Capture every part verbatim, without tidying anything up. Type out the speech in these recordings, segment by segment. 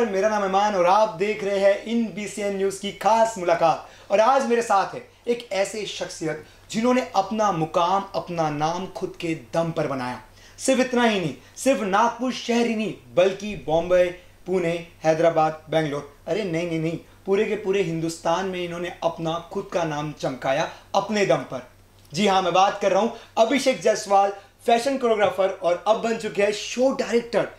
नमस्कार, मेरा नाम अमान और आप देख रहे हैं इन बीसीएन न्यूज़ की खास मुलाकात। और आज मेरे साथ है एक ऐसे शख्सियत जिन्होंने अपना मुकाम, अपना नाम खुद के दम पर बनाया। सिर्फ इतना ही नहीं, सिर्फ नागपुर शहर ही नहीं बल्कि बॉम्बे, पुणे, हैदराबाद, बेंगलोर, अरे नहीं नहीं नहीं पूरे के पूरे हिंदुस्तान में इन्होंने अपना खुद का नाम चमकाया अपने दम पर। जी हाँ, मैं बात कर रहा हूँ अभिषेक जायसवाल, फैशन कोरियोग्राफर और अब बन चुके हैं show director.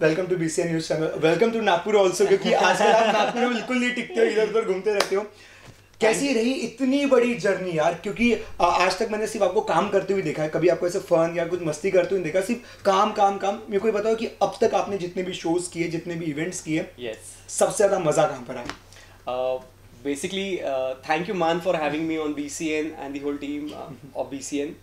Welcome to BCN news channel, welcome to Nagpur also, क्योंकि आजकल आप नागपुर में बिल्कुल नहीं टिकते हो, इधर उधर घूमते रहते हो। कैसी रही इतनी बड़ी जर्नी यार? क्योंकि आज तक मैंने सिर्फ आपको काम करते हुए देखा है, कभी आपको ऐसे फन या कुछ मस्ती करते हुए देखा, सिर्फ काम काम काम। मेरे को बताओ कि अब तक आपने जितने भी शोज किए, जितने भी इवेंट्स किए, yes. सबसे ज़्यादा मज़ा कहाँ पर आया? Basically thank you man for having me on BCN and the whole team of BCN.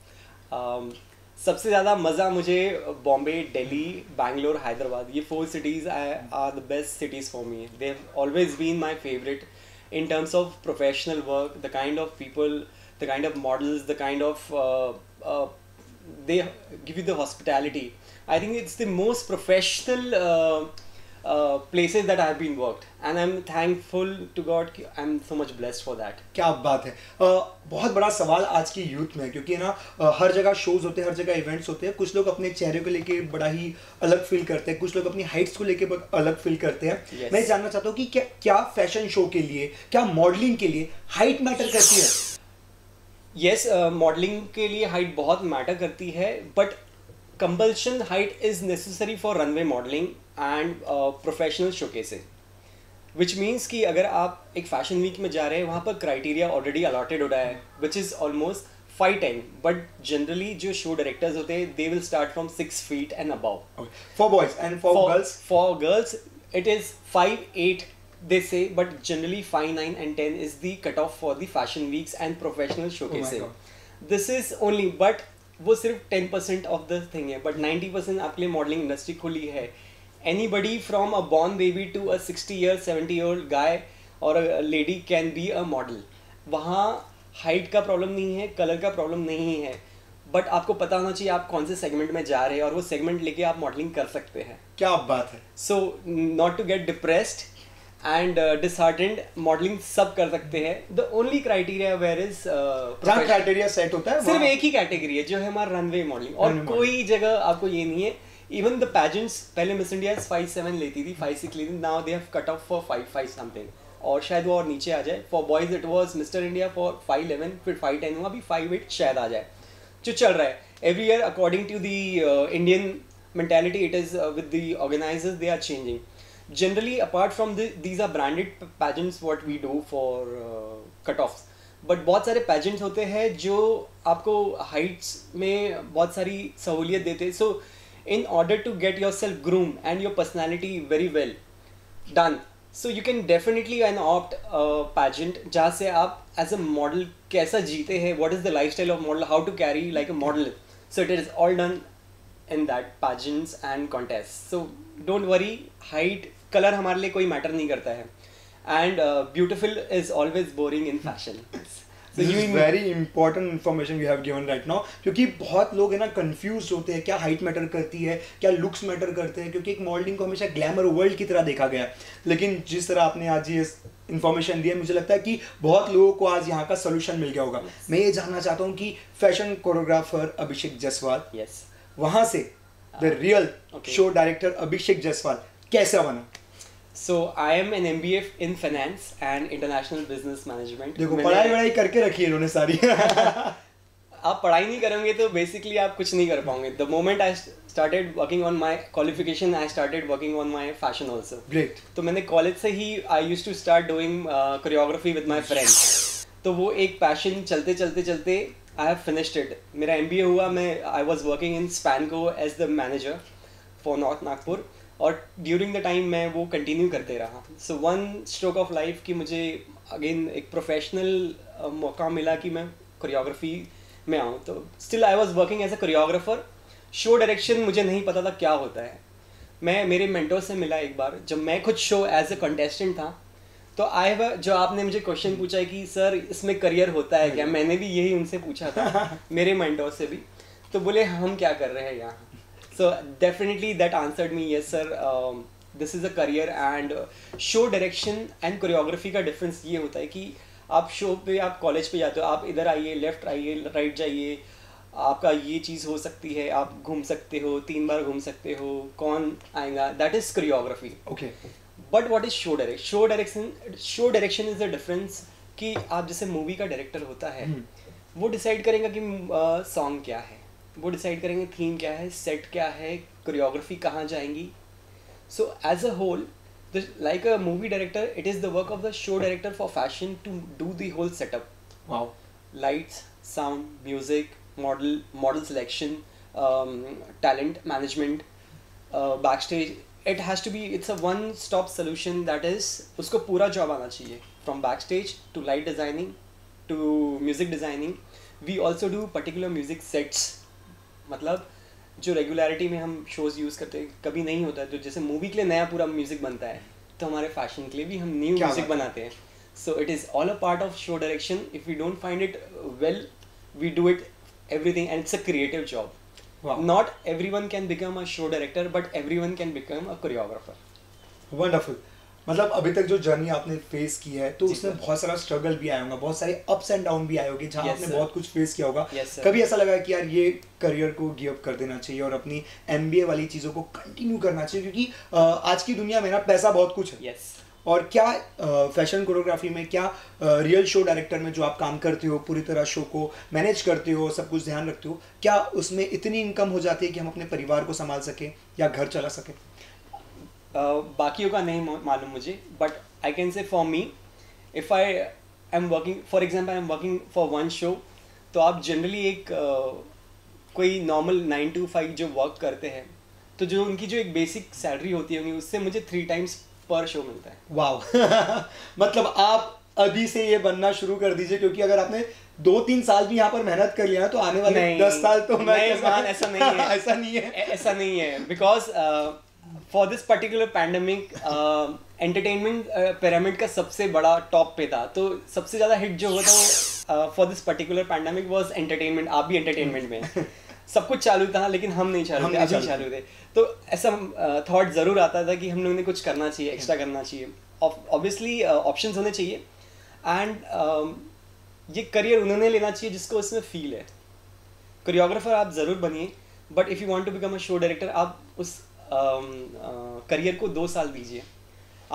सबसे ज़्यादा मज़ा मुझे बॉम्बे, दिल्ली, बैंगलोर, हैदराबाद, ये four cities are the best cities for me. They have always been my favourite in terms of professional work, the kind of people, the kind of models, the kind of uh, uh, they give you the hospitality. I think it's the most professional uh, uh, places that I have been worked, and I'm thankful to God. I'm so much blessed for that. क्या बात है। uh, बहुत बड़ा सवाल आज की youth में, क्योंकि ना uh, हर जगह शोज होते हैं, हर जगह इवेंट्स होते हैं। कुछ लोग अपने चेहरे को लेके बड़ा ही अलग फील करते हैं, कुछ लोग अपनी हाइट्स को लेके बहुत अलग फील करते हैं। yes. मैं जानना चाहता हूँ कि क्या क्या फैशन शो के लिए, क्या मॉडलिंग के लिए हाइट मैटर करती है? यस, मॉडलिंग के लिए हाइट बहुत मैटर करती है, but compulsion height is necessary for runway modeling and uh, professional showcases, which means कि अगर आप एक fashion week में जा रहे हैं, वहाँ पर criteria already allotted हो रहा है, which is almost five ten, but generally जो show directors होते हैं, they will start from six feet and above. Okay. For boys and for, for girls. For girls, it is five eight they say, but generally five nine and ten is the cutoff for the fashion weeks and professional showcases. Oh my God. This is only but वो सिर्फ ten percent of the thing है, but ninety percent आपके लिए modelling industry खुली है। Anybody from a born baby to a sixty year seventy year old guy और a lady can be a model. वहाँ height का problem नहीं है, कलर का प्रॉब्लम नहीं है, बट आपको पता होना चाहिए आप कौन से सेगमेंट में जा रहे हैं और वो सेगमेंट लेके आप मॉडलिंग कर सकते हैं। क्या बात है। So not to get depressed and disheartened, modelling सब कर सकते हैं। The only criteria where is criteria set होता है, सिर्फ एक ही कैटेगरी है जो है हमारा रनवे मॉडलिंग, और कोई जगह आपको ये नहीं है। इवन द पेजेंट्स, पहले मिस इंडिया फाइव सेवन लेती थी, फाइव सिक्स लेती, now they have cut off for five five something, और शायद वो और नीचे आ जाए। For boys it was Mister India for five eleven, फिर फाइव टेन हुआ, अभी फाइव एट शायद आ जाए, जो चल रहा है every year according to the Indian mentality. It is with the organisers, they are changing. Generally, apart from the, these are branded pageants what we do for uh, cutoffs, but बहुत सारे pageants होते हैं जो आपको heights में बहुत सारी सहूलियत देते हैं। So in order to get yourself groomed and your personality very well done, so you can definitely an opt uh, pageant जहाँ से आप as a model कैसा जीते हैं, what is the lifestyle of model, how to carry like a model, so it is all done in that pageants and contests. So don't worry, height colour हमारे लिए कोई matter नहीं करता है। And beautiful is always boring in fashion. So this is very important information you have given right now, क्योंकि बहुत लोग है ना कंफ्यूज होते हैं, क्या हाइट मैटर करती है, क्या लुक्स मैटर करते हैं, क्योंकि एक मॉडलिंग को हमेशा ग्लैमर वर्ल्ड की तरह देखा गया। लेकिन जिस तरह आपने आज ये इन्फॉर्मेशन दी है, मुझे लगता है कि बहुत लोगों को आज यहाँ का सोल्यूशन मिल गया होगा। yes. मैं ये जानना चाहता हूँ कि fashion choreographer Abhishek Jaiswal, yes. वहाँ से the real show director Abhishek Jaiswal कैसा बना? So I am an M B A in finance and international business management. देखो, पढ़ाई वढ़ाई करके रखी है इन्होंने सारी। आप पढ़ाई नहीं करेंगे तो बेसिकली आप कुछ नहीं कर पाओगे। The moment I started working on my qualification, I started working on my fashion also. Great. तो मैंने कॉलेज से ही I used to start doing choreography with my friends. तो वो एक passion चलते चलते चलते I have finished it. मेरा M B A हुआ, मैं I was working in Spanco as the manager for North Nagpur. और ड्यूरिंग द टाइम मैं वो कंटिन्यू करते रहा। So one stroke of life कि मुझे अगेन एक प्रोफेशनल मौका मिला कि मैं कोरियोग्राफी में आऊँ, तो still I was working as a choreographer. Show direction मुझे नहीं पता था क्या होता है। मैं मेरे मेंटोर से मिला एक बार, जब मैं खुद शो एज अ कंटेस्टेंट था, तो आई हैव, जो आपने मुझे क्वेश्चन पूछा कि सर इसमें करियर होता है क्या, मैंने भी यही उनसे पूछा था, मेरे मेंटोर से भी, तो बोले हम क्या कर रहे हैं यहाँ। So definitely that answered me, yes sir, um, this is a career and show direction and choreography का डिफरेंस ये होता है कि आप शो पे आप कॉलेज पे जाते हो, आप इधर आइए, लेफ्ट आइए, राइट जाइए, आपका ये चीज़ हो सकती है, आप घूम सकते हो, तीन बार घूम सकते हो, कौन आएगा, that is choreography. Okay, but what is show direction? Show direction show direction is the difference कि आप जैसे मूवी का डायरेक्टर होता है hmm. वो डिसाइड करेंगे कि सॉन्ग uh, क्या है, वो डिसाइड करेंगे थीम क्या है, सेट क्या है, कोरियोग्राफी कहाँ जाएंगी. So as a whole, the, like a movie director, it is the work of the show director for fashion to do the whole setup. Wow. Lights, sound, music, model, model selection, um, talent management, uh, backstage. It has to be. It's a one-stop solution. That is, उसको पूरा job आना चाहिए. From backstage to light designing, to music designing. We also do particular music sets. मतलब जो regularity में हम shows use करते हैं कभी नहीं होता है, तो जैसे मूवी के लिए नया पूरा म्यूज़िक बनता है तो हमारे फैशन के लिए भी हम न्यू म्यूज़िक बनाते हैं. So it is all a part of show direction. If we don't find it well, we do it everything and it's a creative job. Not every one can become a show director but every one can become a choreographer. Wonderful. मतलब अभी तक जो journey आपने face की है तो उसमें बहुत सारा स्ट्रगल भी आया होगा, बहुत सारे अप्स एंड डाउन भी आए होंगे जहाँ yes, आपने sir. बहुत कुछ फेस किया होगा. yes, कभी ऐसा लगा कि यार ये करियर को गिव अप कर देना चाहिए और अपनी एमबीए वाली चीज़ों को कंटिन्यू करना चाहिए क्योंकि आज की दुनिया में ना पैसा बहुत कुछ है. yes. और क्या फैशन कोरियोग्राफी में, क्या रियल शो डायरेक्टर में जो आप काम करते हो, पूरी तरह शो को मैनेज करते हो, सब कुछ ध्यान रखते हो, क्या उसमें इतनी इनकम हो जाती है कि हम अपने परिवार को संभाल सकें या घर चला सकें? Uh, बाकियों का नहीं मालूम मुझे, but I can say for me if I I am working for example I am working for one show, तो आप जनरली एक uh, कोई नॉर्मल नाइन टू फाइव जो वर्क करते हैं तो जो उनकी जो एक बेसिक सैलरी होती होगी उससे मुझे थ्री टाइम्स पर शो मिलता है. वाव wow. मतलब आप अभी से ये बनना शुरू कर दीजिए क्योंकि अगर आपने दो तीन साल भी यहाँ पर मेहनत कर लिया ना तो आने वाले दस साल तो मैं ऐसा नहीं है ऐसा नहीं है ऐसा नहीं है because for this particular pandemic entertainment pyramid का सबसे बड़ा टॉप पे था, तो सबसे ज़्यादा हिट जो होता वो for this particular pandemic was entertainment. आप भी एंटरटेनमेंट में सब कुछ चालू था लेकिन हम नहीं चालू थे, आप भी चालू थे, तो ऐसा थॉट uh, ज़रूर आता था कि हम लोगों ने कुछ करना चाहिए, एक्स्ट्रा करना चाहिए. ऑब्वियसली ऑप्शंस होने चाहिए एंड uh, ये करियर उन्होंने लेना चाहिए जिसको इसमें फील है. कोरियोग्राफर आप ज़रूर बनिए but if you want to become a show director आप उस करियर को दो साल दीजिए.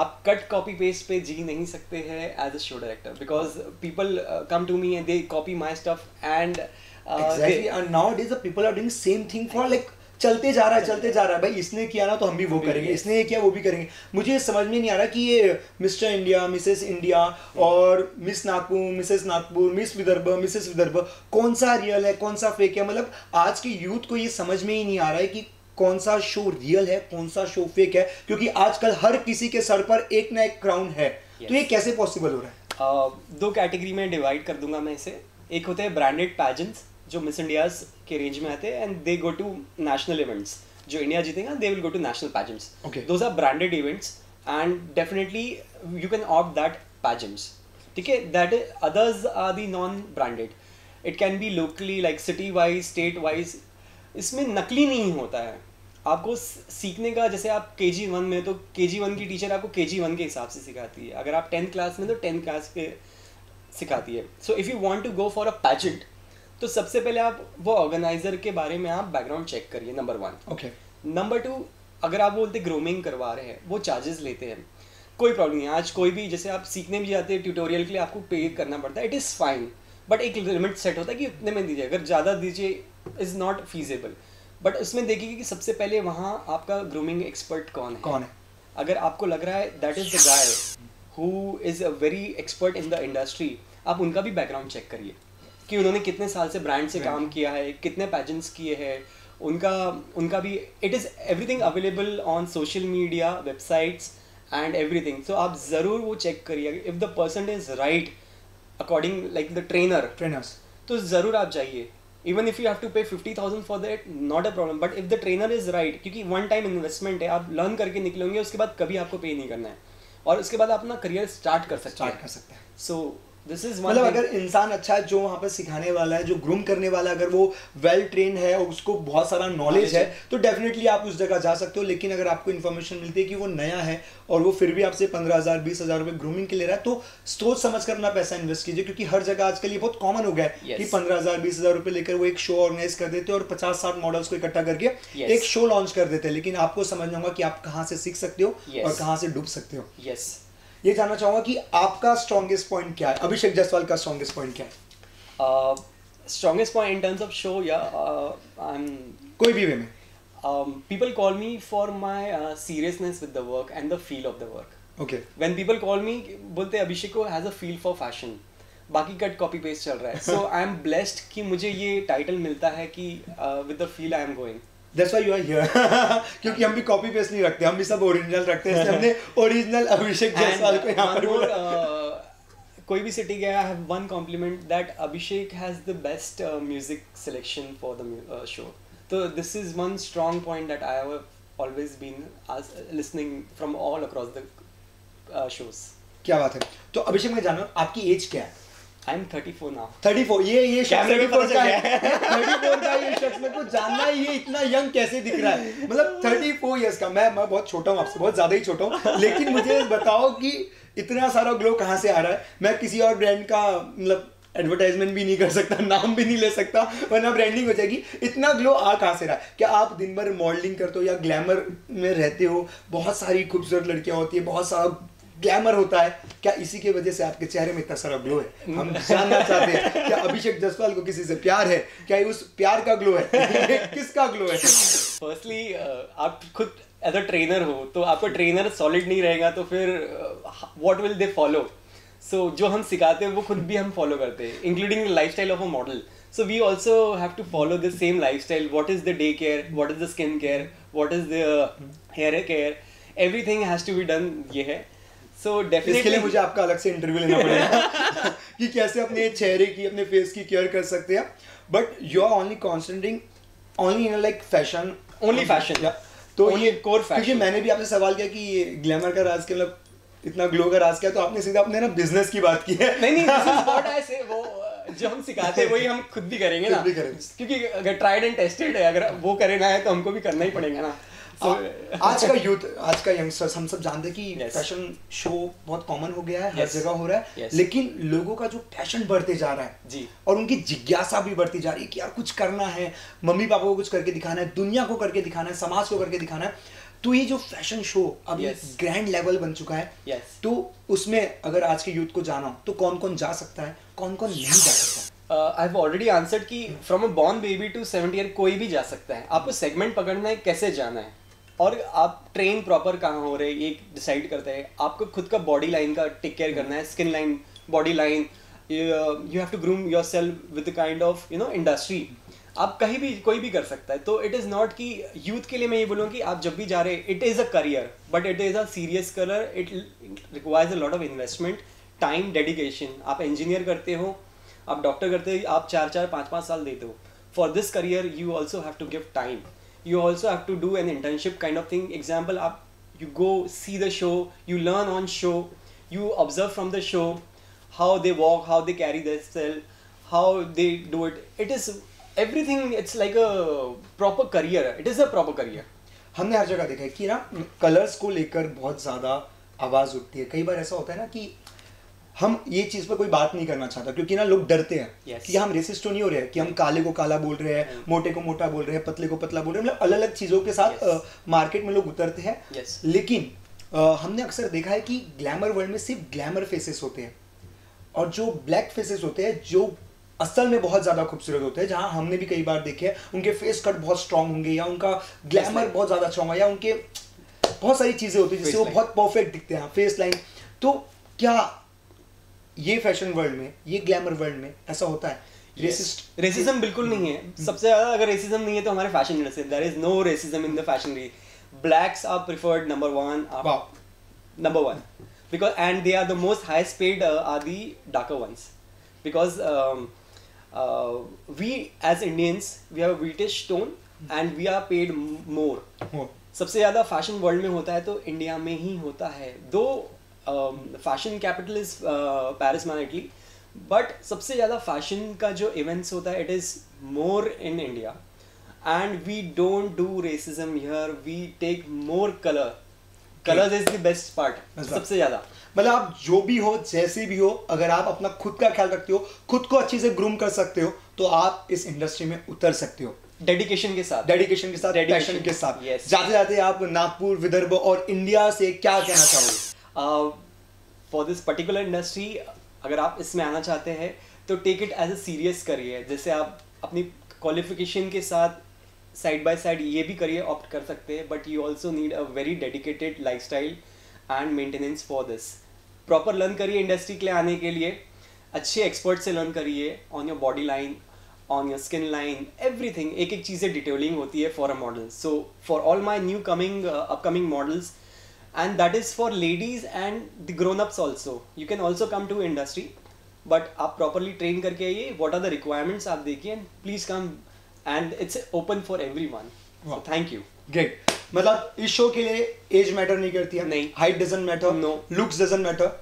आप कट कॉपी पेस्ट पे जी नहीं सकते हैं as a show director because people come to me and they copy my stuff and nowadays the people are doing same thing for like चलते जा रहा है चलते जा रहा है भाई इसने किया ना तो हम भी वो करेंगे, इसने ये किया वो भी करेंगे. मुझे समझ में नहीं आ रहा कि ये मिस्टर इंडिया, मिसेस इंडिया और Miss Nagpur, Mrs Nagpur, Miss Vidarbha, Mrs Vidarbha कौन सा रियल है कौन सा फेक है. मतलब आज के यूथ को ये समझ में ही नहीं आ रहा है कि कौन सा शो रियल है कौन सा शो फेक है क्योंकि आजकल हर किसी के सर पर एक ना एक क्राउन है. yes. तो ये कैसे पॉसिबल हो रहा है? uh, दो कैटेगरी में डिवाइड कर दूंगा मैं इसे. एक होते हैं ब्रांडेड पैजेंट्स जो मिस इंडियाज के रेंज में आते हैं and they go to national events. जो इंडिया जीतेगा they will go to national pageants. Those are branded events and definitely you can opt that pageants. ठीक है, that others are the non branded. It can be locally like city wise, state wise. इसमें नकली नहीं होता है, आपको सीखने का, जैसे आप के जी वन में तो के जी वन की टीचर आपको के जी वन के हिसाब से सिखाती है, अगर आप टेंथ क्लास में तो टेंथ क्लास के सिखाती है. So if you want to go for a pageant तो सबसे पहले आप वो ऑर्गेनाइजर के बारे में आप बैकग्राउंड चेक करिए, number one. Okay, number two, अगर आप बोलते ग्रूमिंग करवा रहे हैं वो चार्जेस लेते हैं, कोई प्रॉब्लम नहीं. आज कोई भी जैसे आप सीखने भी जाते हैं ट्यूटोरियल के लिए आपको पे करना पड़ता है, इट इज़ फाइन बट एक लिमिट सेट होता है कि इतने में दीजिए, अगर ज़्यादा दीजिए इज़ नॉट फीजेबल. बट उसमें देखिए कि सबसे पहले वहाँ आपका ग्रूमिंग एक्सपर्ट कौन है कौन है अगर आपको लग रहा है that is the guy who is a very expert in the industry, आप उनका भी बैकग्राउंड चेक करिए कि उन्होंने कितने साल से ब्रांड से काम किया है, कितने पैजेंट्स किए हैं, उनका उनका भी. It is everything available on social media, websites and everything. सो आप ज़रूर वो चेक करिए. If the person is right according like the trainer trainers तो ज़रूर आप जाइए. Even if you have to pay fifty thousand for that, not a problem, but if the trainer is right, क्योंकि one time investment है, आप learn करके निकलोगे, उसके बाद कभी आपको पे नहीं करना है और उसके बाद आप अपना करियर स्टार्ट कर सकते हैं. सो मतलब अगर इंसान अच्छा है, जो वहाँ पे सिखाने वाला है, जो ग्रूम करने वाला है, अगर वो वेल ट्रेन है और उसको बहुत सारा नॉलेज है तो डेफिनेटली आप उस जगह जा सकते हो। लेकिन अगर आपको इन्फॉर्मेशन मिलती है कि वो नया है और वो फिर भी आपसे पंद्रह हज़ार बीस हज़ार रुपये ग्रूमिंग के ले रहा है, तो सोच समझ कर अपना पैसा इन्वेस्ट कीजिए, क्योंकि हर जगह आजकल ये बहुत कॉमन हो गया है कि पंद्रह हज़ार बीस हज़ार रुपये लेकर वो एक शो ऑर्गेनाइज कर देते हैं और पचास साठ मॉडल्स को इकट्ठा करके एक शो लॉन्च कर देते हैं। लेकिन आपको समझना होगा कि आप कहाँ से सीख सकते हो और कहाँ से डूब सकते हो। यस, ये जानना चाहूँगा कि आपका स्ट्रॉन्गेस्ट पॉइंट क्या है, अभिषेक जायसवाल का स्ट्रॉन्गेस्ट पॉइंट क्या है? Strongest point in terms of show या आई एम कोई भी वे में? People call me for my seriousness with the work and the feel of the work. Okay, when people call me बोलते हैं अभिषेक को has a feel for fashion, बाकी cut copy paste चल रहा है। सो आई एम ब्लेस्ड कि मुझे ये टाइटल मिलता है कि with the feel I am going. That's why you are here. क्योंकि हम भी कॉपी पेस्ट नहीं रखते, हम भी सब ओरिजिनल रखते हैं, इसलिए हमने ओरिजिनल अभिषेक जायसवाल को यहाँ पर बोला। कोई भी सिटी गया, I have one compliment that Abhishek has the best uh, music selection for the uh, show. So this is one strong point that I have always been as listening from all across the uh, shows. क्या बात है। तो अभिषेक, मैं जानना आपकी as क्या है? I'm thirty four now. Thirty four, ये ये शख्स थर्टी फोर का है। थर्टी फोर का ये शख्स, मेरे को जानना है ये इतना यंग कैसे दिख रहा है। मतलब थर्टी फोर इयर्स का, मैं मैं बहुत छोटा हूँ आपसे, बहुत ज़्यादा ही छोटा हूँ। लेकिन मुझे बताओ कि इतना सारा ग्लो कहाँ से आ रहा है? मैं किसी और ब्रांड का मतलब एडवर्टाइजमेंट भी नहीं कर सकता, नाम भी नहीं ले सकता, वरना ब्रांडिंग हो जाएगी। इतना ग्लो आ कहाँ से रहा है? क्या आप दिन भर मॉडलिंग करते हो या ग्लैमर में रहते हो? बहुत सारी खूबसूरत लड़कियाँ होती है, बहुत सारा ग्लैमर होता है, क्या इसी के वजह से आपके चेहरे में इतना सारा ग्लो है? हम जानना चाहते हैं क्या अभिषेक जायसवाल को किसी से प्यार है? क्या उस प्यार का ग्लो है? किसका ग्लो है? फर्स्टली आप खुद एज अ ट्रेनर हो, तो आपका ट्रेनर सॉलिड नहीं रहेगा तो फिर what will they follow? So जो हम सिखाते हैं वो खुद भी हम फॉलो करते हैं, including lifestyle of a model. So we also have to follow the same lifestyle. What is the day care, what is the skin care, what is the hair care, everything has to be done. ये है। So definitely इसके लिए मुझे आपका अलग से interview लेना पड़ेगा कि कैसे अपने चेहरे की, अपने फेस की केयर कर सकते हैं। But you are only concentrating only in like fashion, only fashion. तो ये कोर फैशन, क्योंकि मैंने भी आपसे सवाल किया कि ये ग्लैमर का राज के मतलब इतना ग्लो का राज क्या, तो आपने सीधा अपने ना बिजनेस की बात की है। नहीं नहीं, दिस इज व्हाट आई से। वो जो हम सिखाते हैं वही हम खुद भी करेंगे ना, क्योंकि अगर ट्राइड एंड टेस्टेड है, अगर वो करना है तो हमको भी करना ही पड़ेगा ना। So, आज का यूथ, आज का यंगस्टर्स, हम सब जानते हैं कि फैशन yes. शो बहुत कॉमन हो गया है, yes. हर जगह हो रहा है, yes. लेकिन लोगों का जो पैशन बढ़ते जा रहा है जी, और उनकी जिज्ञासा भी बढ़ती जा रही है कि यार कुछ करना है, मम्मी पापा को कुछ करके दिखाना है, दुनिया को करके दिखाना है, समाज को करके दिखाना है। तो ये जो फैशन शो अब yes. ग्रैंड लेवल बन चुका है, yes. तो उसमें अगर आज के यूथ को जाना हो तो कौन कौन जा सकता है, कौन कौन नहीं जा सकता है? आई हैव ऑलरेडी आंसर्ड कि from a born baby to seventy year कोई भी जा सकता है। आपको सेगमेंट पकड़ना है, कैसे जाना है और आप ट्रेन प्रॉपर कहाँ हो रहे हैं ये डिसाइड करते हैं। आपको खुद का बॉडी लाइन का टेक केयर करना है, skin line, body line. You have to groom yourself with kind of you know industry. आप कहीं भी, कोई भी कर सकता है। तो इट इज़ नॉट कि यूथ के लिए मैं ये बोलूँ कि आप जब भी जा रहे, it is a career but it is a serious career. It requires a lot of investment, time, dedication. आप इंजीनियर करते हो, आप डॉक्टर करते हो, आप चार चार पाँच पाँच साल देते हो for this career. You also have to give time, you also have to do an internship kind of thing. Example, up you go see the show, you learn on show, you observe from the show how they walk, how they carry themselves, how they do it. It is everything. It's like a proper career. It is a proper career. हमने हर जगह देखा है कि ना colours को लेकर बहुत ज़्यादा आवाज़ उठती है। कई बार ऐसा होता है ना कि हम ये चीज़ पर कोई बात नहीं करना चाहता, क्योंकि ना लोग डरते हैं yes. कि हम रेसिस्ट तो नहीं हो रहे हैं, कि हम काले को काला बोल रहे हैं, mm. मोटे को मोटा बोल रहे हैं, पतले को पतला बोल रहे हैं। मतलब अलग अलग चीज़ों के साथ yes. मार्केट में लोग उतरते हैं yes. लेकिन आ, हमने अक्सर देखा है कि ग्लैमर वर्ल्ड में सिर्फ ग्लैमर फेसेस होते हैं, और जो ब्लैक फेसेस होते हैं जो असल में बहुत ज़्यादा खूबसूरत होते हैं, जहाँ हमने भी कई बार देखे हैं उनके फेस कट बहुत स्ट्रांग होंगे, या उनका ग्लैमर बहुत ज़्यादा स्ट्रांग है, या उनके बहुत सारी चीज़ें होती हैं जिससे वो बहुत परफेक्ट दिखते हैं, फेस लाइन। तो क्या ये फैशन वर्ल्ड में, ये ग्लैमर वर्ल्ड में ऐसा होता है? रेसिस्ट रेसिज्म बिल्कुल नहीं है। सबसे ज़्यादा अगर रेसिज्म नहीं है तो हमारे fashion industry, there is no racism in the fashion. Blacks are preferred number one, number one because and they are the most highest paid are the darker ones because we as Indians we have whitish tone and we are paid more. सबसे ज़्यादा fashion world में होता है तो India में ही होता है। दो fashion capital is Paris man Italy, but सबसे ज़्यादा फैशन का जो इवेंट्स होता है it is more in India and we don't do racism here, we take more colour. Colours is the best part सबसे ज़्यादा. मतलब आप जो भी हो जैसे भी हो अगर आप अपना खुद का ख्याल रखते हो, खुद को अच्छे से ग्रूम कर सकते हो तो आप इस इंडस्ट्री में उतर सकते हो डेडिकेशन के साथ, डेडिकेशन के साथ, डेडिकेशन के साथ. yes. जाते जाते आप नागपुर, विदर्भ और इंडिया से क्या कहना चाहोगे फॉर दिस पर्टिकुलर इंडस्ट्री? अगर आप इसमें आना चाहते हैं तो take it as a serious करिए. जैसे आप अपनी क्वालिफिकेशन के साथ साइड बाय साइड ये भी करिए, ऑप्ट कर सकते हैं, but you also need a very dedicated lifestyle and maintenance for this. Proper learn करिए इंडस्ट्री के लिए आने के लिए, अच्छे एक्सपर्ट से लर्न करिए on your body line, on your skin line, everything. एक एक चीज़ें डिटेलिंग होती है for a model. So for all my new coming upcoming models and that is for ladies and the grown ups also, you can also come to industry, but आप properly train करके आइए. What are the requirements आप देखिए and please come and it's open for every one. Thank you. Great. मतलब इस show के लिए as matter नहीं करती है? नहीं. Height doesn't matter. No. Looks doesn't matter.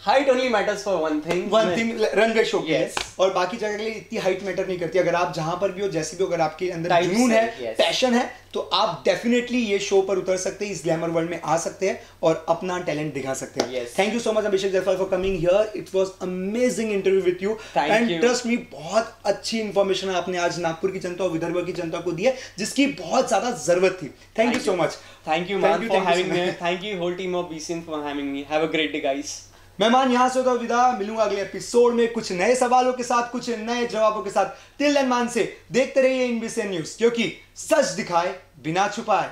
Height only matters for one thing, one thing runway show के लिए. और बाकी जगह के लिए इतनी हाइट मैटर नहीं करती. अगर आप जहां पर भी हो जैसे भी हो, अगर आपके अंदर जुनून है, पैशन है, तो आप डेफिनेटली ये शो पर उतर सकते हैं, इस ग्लैमर वर्ल्ड में आ सकते हैं और अपना टैलेंट दिखा सकते हैं. Thank you so much Abhishek Jaiswal for coming here. It was amazing interview with you and trust me बहुत अच्छी इंफॉर्मेशन आपने आज नागपुर की जनता और विदर्भ की जनता को दी है जिसकी बहुत ज्यादा जरूरत थी. Thank you so much. Thank you ma'am for having me. Thank you whole team of BCN for having me. Have a great day guys. मेहमान यहाँ से होता विदा. मिलूंगा अगले एपिसोड में कुछ नए सवालों के साथ, कुछ नए जवाबों के साथ. तिल एंड मान से देखते रहिए इन बीसीएन न्यूज, क्योंकि सच दिखाए बिना छुपाए.